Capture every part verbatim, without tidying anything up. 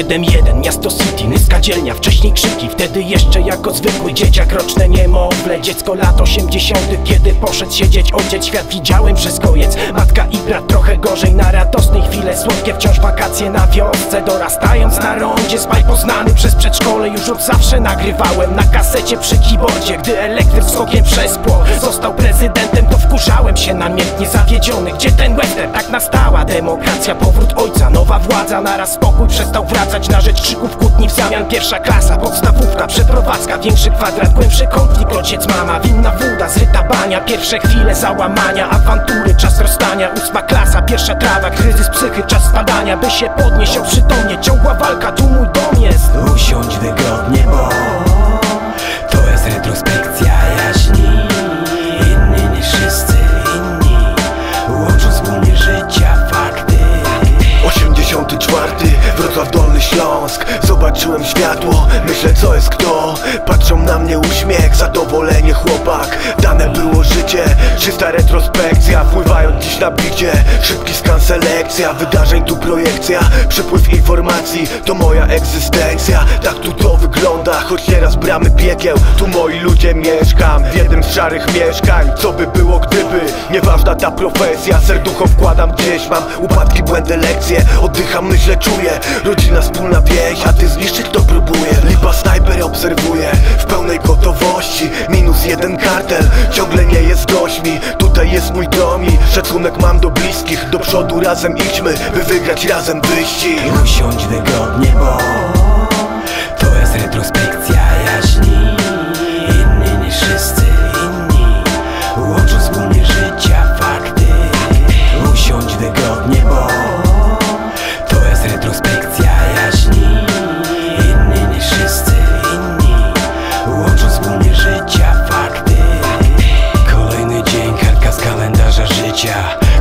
siedem jeden, miasto City, Nyska dzielnia, wcześniej krzyki. Wtedy jeszcze jako zwykły dzieciak, roczne niemowlę, dziecko lat osiemdziesiątych, kiedy poszedł siedzieć ojciec. Świat widziałem przez koniec, matka i brat trochę gorzej. Na radosnej chwile słodkie wciąż wakacje na wiosce, dorastając na rondzie. Spaj poznany przez przedszkole już od zawsze nagrywałem na kasecie przy keyboardzie. Gdy elektryk skokiem przez płot został prezydentem, to wkurzałem się namiętnie, zawiedziony. Gdzie ten western? Tak nastała demokracja, powrót ojca, nowa władza. Naraz spokój przestał wracać na rzecz krzyków kłótni. W zamian pierwsza klasa, podstawówka, przeprowadzka, większy kwadrat, głębszy konflikt, ojciec, mama, winna woda, zryta bania, pierwsze chwile załamania, awantury, czas rozstania. Ósma klasa, pierwsza trawa, kryzys psychy, czas spadania. By się podnieść, przytomnie, ciągła walka, tu mój dom jest. Usiądź wygodnie, bo to jest retrospekcja jaśni. Inni niż wszyscy inni, łączą wspólnie życia fakty. Osiemdziesiąty czwarty, Wrocław, Dolny Śląsk. Zobaczyłem światło, myślę co jest kto. Patrzą na mnie uśmiech, zadowolenie chłopak. Dane było życie, czysta retrospekcja. Wpływając dziś na bicie, szybki skan, selekcja wydarzeń, tu projekcja. Przepływ informacji, to moja egzystencja. Tak tu to wygląda, choć nieraz bramy piekieł. Tu moi ludzie, mieszkam w jednym z szarych mieszkań. Co by było gdyby, nieważna ta profesja. Serducho wkładam gdzieś, mam upadki, błędy, lekcje. Oddycham, myślę, czuję, rodzina, wspólna więź. A ty zniszczyć to próbuje, lipa, snajper obserwuje. W pełnej gotowości, minus jeden kartel. Ciągle nie jest dość mi, tutaj jest mój dom i szacunek mam do bliskich. Do przodu razem idźmy, by wygrać razem wyścig. Usiądź wygodnie, bo to jest retrospekcja jaśni. Inni niż wszyscy inni, łączą wspólnie życia fakty. Usiądź wygodnie, bo to jest retrospekcja jaśni. Inni niż wszyscy inni, łączą wspólnie życia fakty. Kolejny dzień, kartka z kalendarza życia.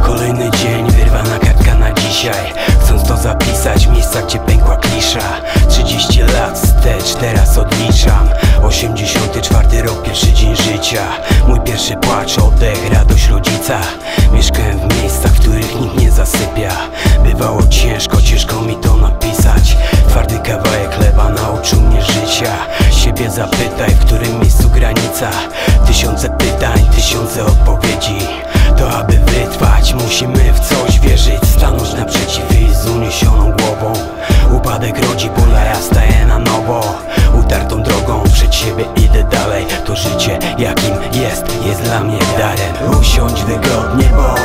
Kolejny dzień, wyrwana kartka na dzisiaj. Chcąc to zapisać, miejsca gdzie pękła klisza. trzydzieści lat wstecz, teraz odliczam. Osiemdziesiąty czwarty rok, pierwszy dzień życia. Mój pierwszy płacz, oddech, radość rodzica. Mieszkałem w miejscach, w których nikt nie zasypia. Bywało ciężko, ciężko mi to napisać. Twardy kawałek chleba nauczył mnie życia. Siebie zapytaj, w którym miejscu granica. Tysiące pytań, tysiące odpowiedzi. To aby wytrwać, musimy w coś wierzyć. Stanąć naprzeciw i z uniesioną głową. Upadek rodzi ból, a ja staję na nowo. Utartą drogą przed siebie idę dalej. To życie jakim jest, jest dla mnie darem. Usiądź wygodnie, bo